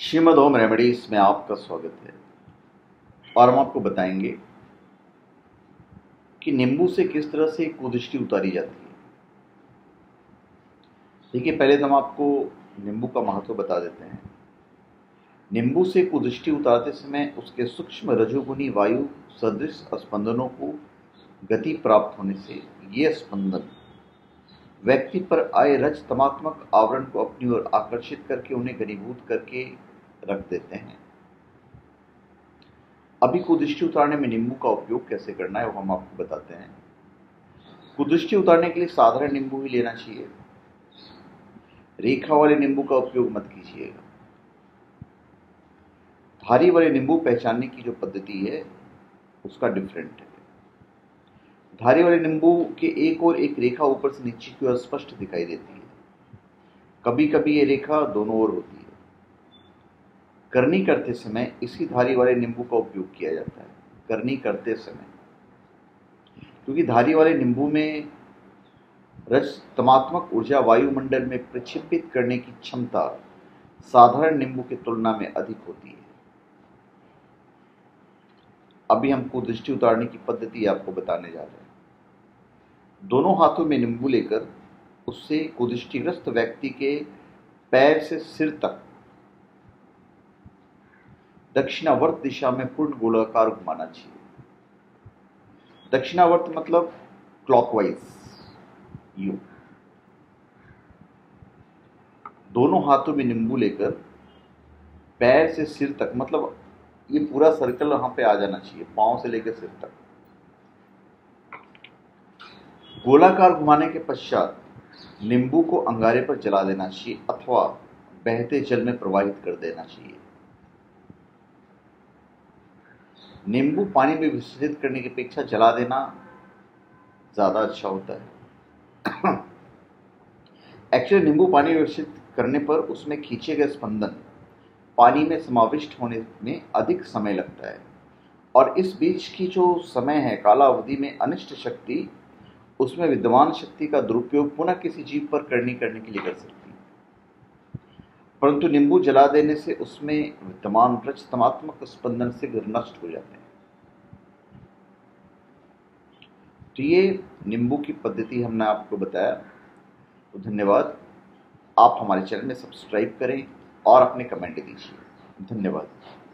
Shrimad home remedies में आपका स्वागत है। और हम आपको बताएंगे कि नींबू से किस तरह से कुदृष्टि उतारी जाती है। देखिए, पहले तो हम आपको नींबू का महत्व बता देते हैं। नींबू से कुदृष्टि उतारते समय उसके सूक्ष्म रजोगुणी वायु सदृश स्पंदनों को गति प्राप्त होने से ये स्पंदन व्यक्ति पर आए रजतमात्मक आवरण को अपनी ओर आकर्षित करके उन्हें घनीभूत करके रख देते हैं। अभी कुदृष्टि उतारने में नींबू का उपयोग कैसे करना है वो हम आपको बताते हैं। कुदृष्टि उतारने के लिए साधारण नींबू ही लेना चाहिए, रेखा वाले नींबू का उपयोग मत कीजिएगा। धारी वाले नींबू पहचानने की जो पद्धति है उसका डिफरेंट है। धारी वाले नींबू के एक और एक रेखा ऊपर से नीचे की ओर स्पष्ट दिखाई देती है, कभी कभी ये रेखा दोनों ओर होती है। करनी करते समय इसी धारी वाले नींबू का उपयोग किया जाता है, करनी करते समय, क्योंकि धारी वाले नींबू में रजतमात्मक ऊर्जा वायुमंडल में प्रक्षेपित करने की क्षमता साधारण नींबू की तुलना में अधिक होती है। अभी हम कुदृष्टि उतारने की पद्धति आपको बताने जा रहे हैं। दोनों हाथों में नींबू लेकर उससे कुदृष्टिग्रस्त व्यक्ति के पैर से सिर तक दक्षिणावर्त दिशा में पूर्ण गोलाकार घुमाना चाहिए। दक्षिणावर्त मतलब क्लॉकवाइज। यू दोनों हाथों में नींबू लेकर पैर से सिर तक, मतलब ये पूरा सर्कल वहां पे आ जाना चाहिए, पांव से लेकर सिर तक। गोलाकार घुमाने के पश्चात नींबू को अंगारे पर जला देना चाहिए अथवा बहते जल में प्रवाहित कर देना चाहिए। नींबू पानी में विसर्जित करने की अपेक्षा जला देना ज्यादा अच्छा होता है। एक्चुअली नींबू पानी में विसर्जित करने पर उसमें खींचे गए स्पंदन पानी में समाविष्ट होने में अधिक समय लगता है, और इस बीच की जो समय है कालावधि में अनिष्ट शक्ति उसमें विद्यमान शक्ति का दुरुपयोग पुनः किसी जीव पर करने के लिए कर सकती है। परंतु नींबू जला देने से उसमें विद्यमान रजतमात्मक स्पंदन से नष्ट हो जाते हैं। तो ये नींबू की पद्धति हमने आपको बताया। तो धन्यवाद। आप हमारे चैनल में सब्सक्राइब करें और अपने कमेंट दीजिए। धन्यवाद।